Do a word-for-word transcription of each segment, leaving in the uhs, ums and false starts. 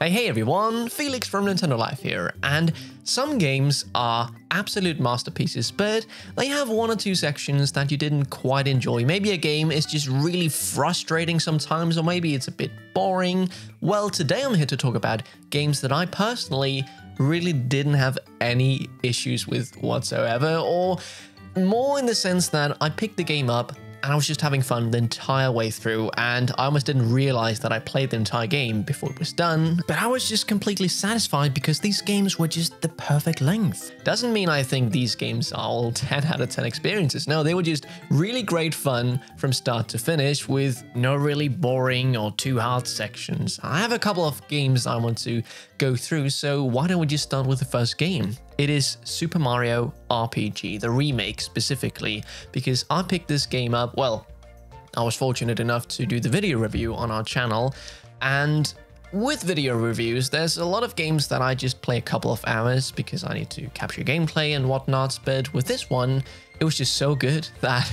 Hey, hey everyone, Felix from Nintendo Life here, and some games are absolute masterpieces, but they have one or two sections that you didn't quite enjoy. Maybe a game is just really frustrating sometimes, or maybe it's a bit boring. Well, today I'm here to talk about games that I personally really didn't have any issues with whatsoever, or more in the sense that I picked the game up and I was just having fun the entire way through, and I almost didn't realize that I played the entire game before it was done, but I was just completely satisfied because these games were just the perfect length. Doesn't mean I think these games are all ten out of ten experiences. No, they were just really great fun from start to finish with no really boring or too hard sections. I have a couple of games I want to go through, so why don't we just start with the first game? It is Super Mario R P G, the remake specifically, because I picked this game up, well, I was fortunate enough to do the video review on our channel, and with video reviews, there's a lot of games that I just play a couple of hours because I need to capture gameplay and whatnot, but with this one, it was just so good that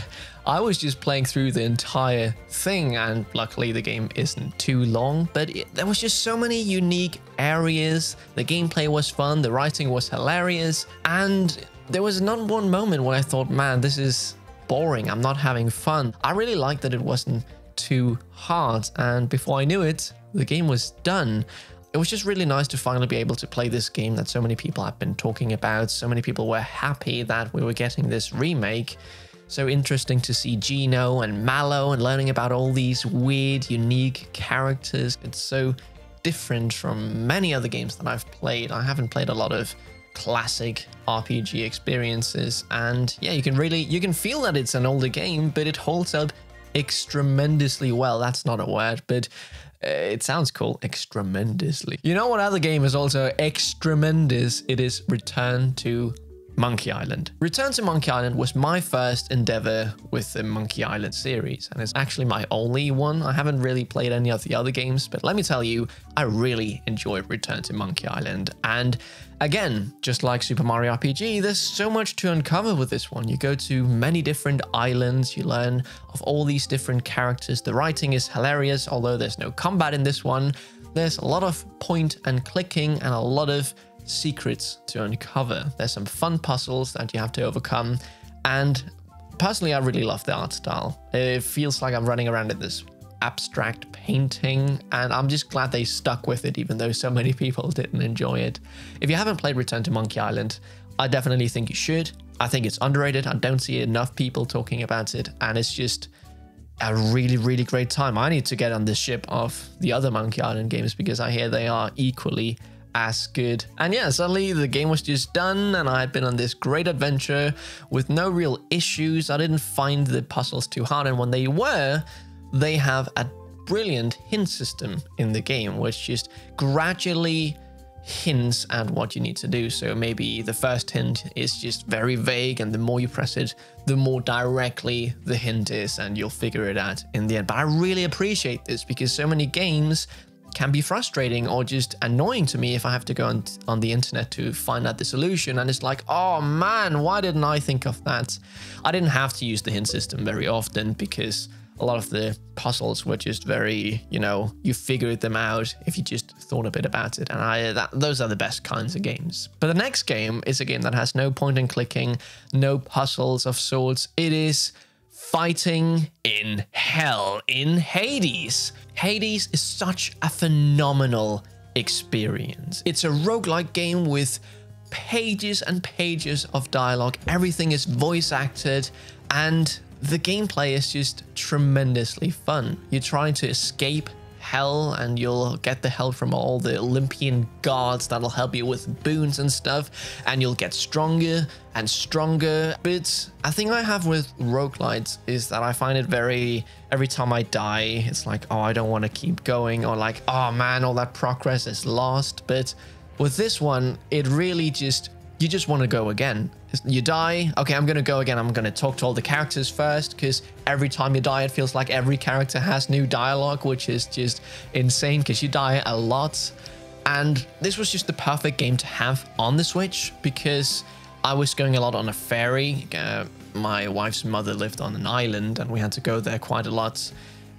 I was just playing through the entire thing, and luckily the game isn't too long, but it, there was just so many unique areas, the gameplay was fun, the writing was hilarious, and there was not one moment when I thought, man, this is boring, I'm not having fun. I really liked that it wasn't too hard, and before I knew it, the game was done. It was just really nice to finally be able to play this game that so many people have been talking about. So many people were happy that we were getting this remake. So interesting to see Geno and Mallow and learning about all these weird, unique characters. It's so different from many other games that I've played. I haven't played a lot of classic R P G experiences, and yeah, you can really, you can feel that it's an older game, but it holds up extremendously well. That's not a word, but it sounds cool, extremendously. You know what other game is also extremendous? It is Return to Monkey Island. Return to Monkey Island was my first endeavor with the Monkey Island series, and it's actually my only one. I haven't really played any of the other games, but let me tell you, I really enjoyed Return to Monkey Island. And again, just like Super Mario R P G, there's so much to uncover with this one. You go to many different islands, you learn of all these different characters. The writing is hilarious, although there's no combat in this one. There's a lot of point and clicking and a lot of secrets to uncover. There's some fun puzzles that you have to overcome, and personally I really love the art style. It feels like I'm running around in this abstract painting, and I'm just glad they stuck with it even though so many people didn't enjoy it. If you haven't played Return to Monkey Island, I definitely think you should. I think it's underrated. I don't see enough people talking about it, and it's just a really, really great time. I need to get on the ship of the other Monkey Island games because I hear they are equally as good. And yeah, suddenly the game was just done, and I had been on this great adventure with no real issues. I didn't find the puzzles too hard, and when they were, they have a brilliant hint system in the game which just gradually hints at what you need to do. So maybe the first hint is just very vague, and the more you press it, the more directly the hint is, and you'll figure it out in the end. But I really appreciate this because so many games can be frustrating or just annoying to me if I have to go on, on the internet to find out the solution, and it's like, oh man, why didn't I think of that? I didn't have to use the hint system very often because a lot of the puzzles were just very, you know, you figured them out if you just thought a bit about it, and I that, those are the best kinds of games. But the next game is a game that has no point and clicking, no puzzles of sorts. It is Fighting in Hell, in Hades. Hades is such a phenomenal experience. It's a roguelike game with pages and pages of dialogue. Everything is voice acted, and the gameplay is just tremendously fun. You're trying to escape hell, and you'll get the help from all the Olympian gods that'll help you with boons and stuff, and you'll get stronger and stronger. But a thing I have with roguelites is that I find it very, every time I die, it's like, oh, I don't want to keep going, or like, oh man, all that progress is lost. But with this one, it really just, you just want to go again. You die, okay, I'm gonna go again, I'm gonna talk to all the characters first, because every time you die it feels like every character has new dialogue, which is just insane because you die a lot. And this was just the perfect game to have on the Switch because I was going a lot on a ferry. Uh, my wife's mother lived on an island, and we had to go there quite a lot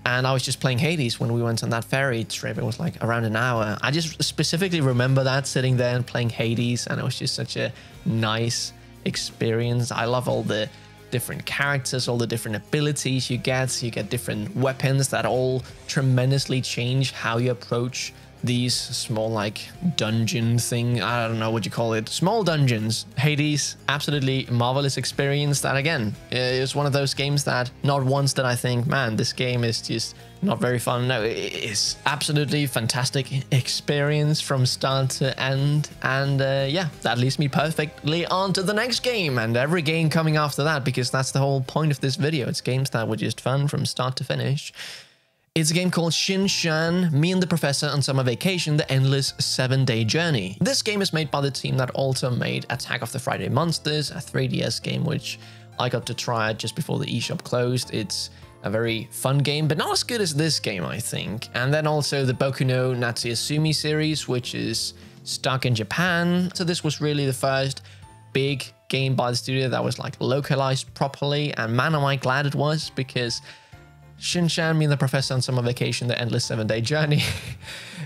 And I was just playing Hades when we went on that ferry trip. It was like around an hour. I just specifically remember that, sitting there and playing Hades, and it was just such a nice experience. I love all the different characters, all the different abilities you get. You get different weapons that all tremendously change how you approach these small like dungeon thing. I don't know what you call it. Small dungeons. Hades, absolutely marvelous experience. That again, it's one of those games that not once did I think, man, this game is just not very fun. No, it's absolutely fantastic experience from start to end. And uh, yeah, that leads me perfectly on to the next game and every game coming after that, because that's the whole point of this video. It's games that were just fun from start to finish. It's a game called Shin Shan, Me and the Professor on Summer Vacation, The Endless Seven-Day Journey. This game is made by the team that also made Attack of the Friday Monsters, a three D S game which I got to try just before the eShop closed. It's a very fun game, but not as good as this game, I think. And then also the Boku no Natsuyasumi series, which is stuck in Japan. So this was really the first big game by the studio that was like localized properly, and man, am I glad it was, because Shin Shan, Me and the Professor on Summer Vacation, The Endless Seven-Day Journey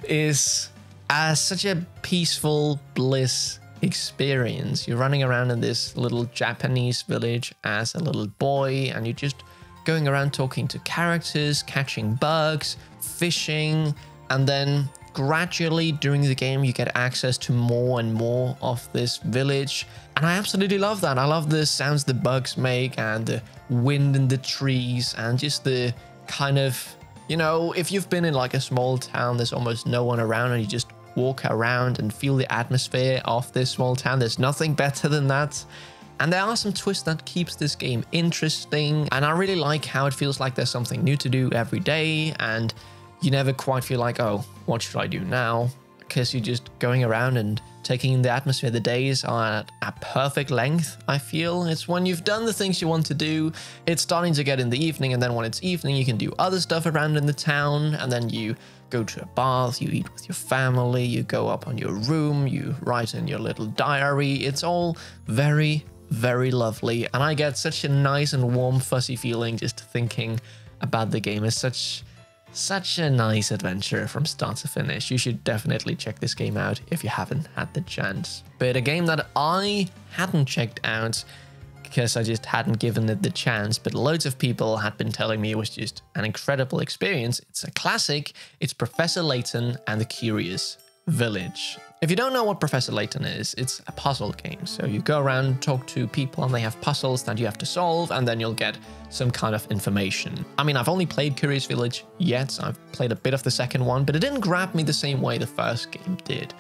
is uh, such a peaceful bliss experience. You're running around in this little Japanese village as a little boy, and you're just going around talking to characters, catching bugs, fishing, and then gradually during the game you get access to more and more of this village, and I absolutely love that. I love the sounds the bugs make and the wind in the trees and just the kind of, you know, if you've been in like a small town, there's almost no one around and you just walk around and feel the atmosphere of this small town. There's nothing better than that. And there are some twists that keeps this game interesting, and I really like how it feels like there's something new to do every day, and you never quite feel like, oh, what should I do now? Because you're just going around and taking in the atmosphere. The days are at a perfect length, I feel. It's when you've done the things you want to do, it's starting to get in the evening, and then when it's evening, you can do other stuff around in the town, and then you go to a bath, you eat with your family, you go up on your room, you write in your little diary. It's all very, very lovely, and I get such a nice and warm, fuzzy feeling just thinking about the game. It's such... Such a nice adventure from start to finish. You should definitely check this game out if you haven't had the chance. But a game that I hadn't checked out because I just hadn't given it the chance, but loads of people had been telling me it was just an incredible experience. It's a classic. It's Professor Layton and the Curious Village. If you don't know what Professor Layton is, it's a puzzle game. So you go around, talk to people, and they have puzzles that you have to solve, and then you'll get some kind of information. I mean, I've only played Curious Village yet. I've played a bit of the second one, but it didn't grab me the same way the first game did.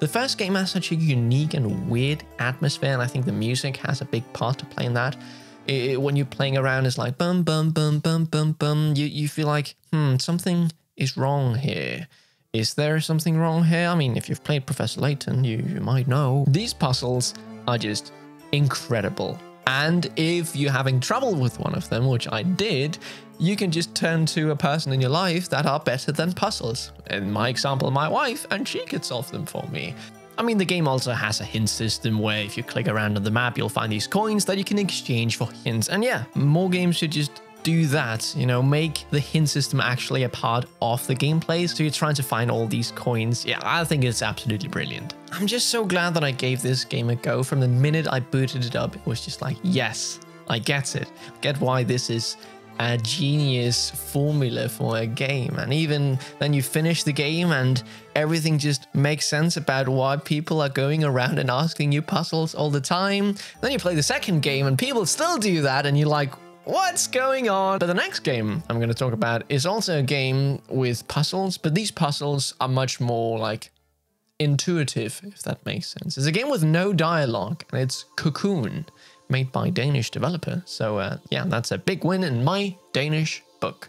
The first game has such a unique and weird atmosphere, and I think the music has a big part to play in that. It, when you're playing around, it's like bum bum bum bum bum bum. You you feel like, hmm, something is wrong here. Is there something wrong here? I mean, if you've played Professor Layton, you, you might know. These puzzles are just incredible. And if you're having trouble with one of them, which I did, you can just turn to a person in your life that are better than puzzles. In my example, my wife, and she could solve them for me. I mean, the game also has a hint system where if you click around on the map, you'll find these coins that you can exchange for hints. And yeah, more games should just do that, you know, make the hint system actually a part of the gameplay. So you're trying to find all these coins. Yeah, I think it's absolutely brilliant. I'm just so glad that I gave this game a go. From the minute I booted it up, it was just like, yes, I get it. I get why this is a genius formula for a game. And even then you finish the game and everything just makes sense about why people are going around and asking you puzzles all the time. Then you play the second game and people still do that, and you're like, what's going on? But the next game I'm going to talk about is also a game with puzzles, but these puzzles are much more like intuitive, if that makes sense. It's a game with no dialogue, and it's Cocoon, made by Danish developer. So uh, yeah, that's a big win in my Danish book.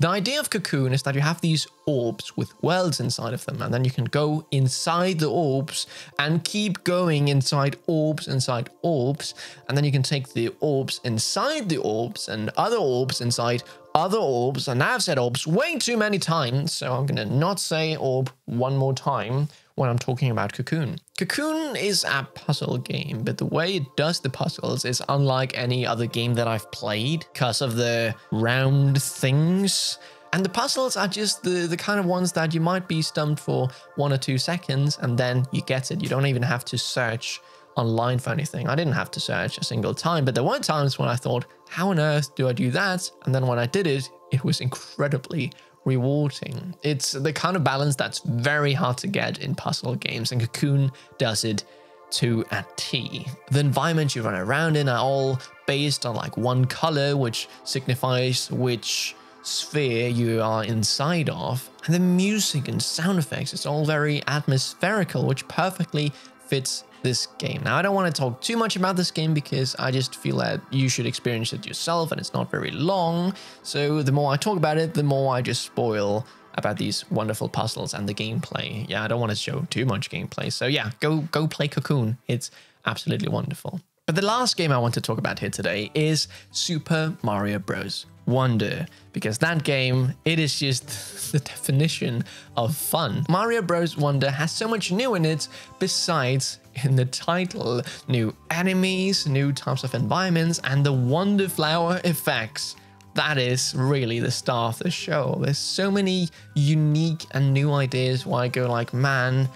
The idea of Cocoon is that you have these orbs with worlds inside of them, and then you can go inside the orbs and keep going inside orbs, inside orbs, and then you can take the orbs inside the orbs and other orbs inside other orbs, and I've said orbs way too many times, so I'm gonna not say orb one more time when I'm talking about Cocoon. Cocoon is a puzzle game, but the way it does the puzzles is unlike any other game that I've played because of the round things. And the puzzles are just the, the kind of ones that you might be stumped for one or two seconds and then you get it. You don't even have to search online for anything. I didn't have to search a single time, but there were times when I thought, how on earth do I do that? And then when I did it, it was incredibly rewarding. It's the kind of balance that's very hard to get in puzzle games, and Cocoon does it to a T. The environments you run around in are all based on like one color, which signifies which sphere you are inside of, and the music and sound effects, it's all very atmospherical, which perfectly fits this game. Now, I don't want to talk too much about this game because I just feel that you should experience it yourself, and it's not very long, so the more I talk about it, the more I just spoil about these wonderful puzzles and the gameplay. Yeah, I don't want to show too much gameplay, so yeah, go go play Cocoon. It's absolutely wonderful. But the last game I want to talk about here today is Super Mario Bros. Wonder, because that game, it is just the definition of fun. Mario Bros. Wonder has so much new in it, besides in the title. New enemies, new types of environments, and the Wonderflower effects. That is really the star of the show. There's so many unique and new ideas where I go like, man,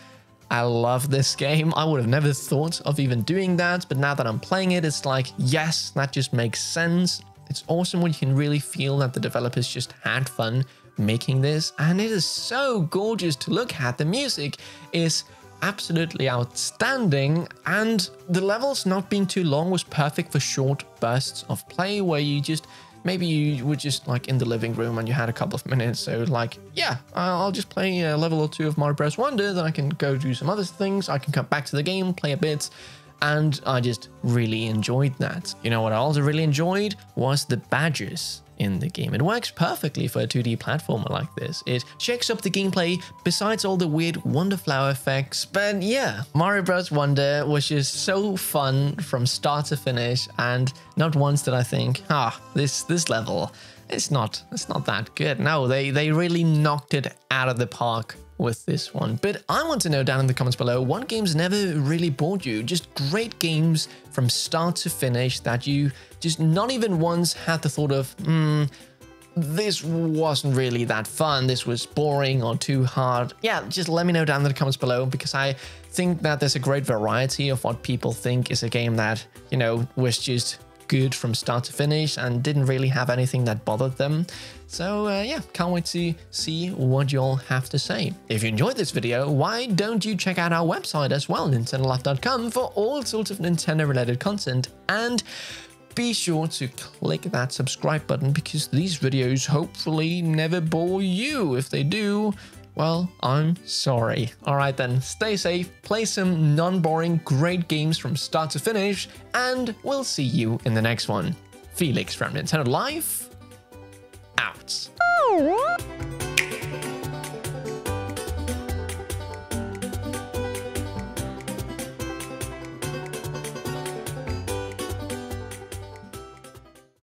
I love this game. I would have never thought of even doing that, but now that I'm playing it, it's like, yes, that just makes sense. It's awesome when you can really feel that the developers just had fun making this, and it is so gorgeous to look at. The music is absolutely outstanding, and the levels not being too long was perfect for short bursts of play where you just, maybe you were just like in the living room and you had a couple of minutes, so like, yeah, I'll just play a level or two of Mario Bros. Wonder, then I can go do some other things, I can come back to the game, play a bit. And I just really enjoyed that. You know what I also really enjoyed was the badges in the game. It works perfectly for a two D platformer like this. It shakes up the gameplay besides all the weird Wonderflower effects. But yeah, Mario Bros. Wonder was just so fun from start to finish, and not once did I think, ah, this this level, it's not it's not that good. No, they they really knocked it out of the park with this one. But I want to know down in the comments below, what games never really bored you? Just great games from start to finish that you just not even once had the thought of, hmm, this wasn't really that fun, this was boring or too hard. Yeah, just let me know down in the comments below, because I think that there's a great variety of what people think is a game that, you know, was just good from start to finish and didn't really have anything that bothered them. So uh, yeah, can't wait to see what you all have to say. If you enjoyed this video, why don't you check out our website as well, nintendo life dot com, for all sorts of Nintendo related content, and be sure to click that subscribe button, because these videos hopefully never bore you. If they do, well, I'm sorry. All right then, stay safe, play some non-boring great games from start to finish, and we'll see you in the next one. Felix from Nintendo Life, out.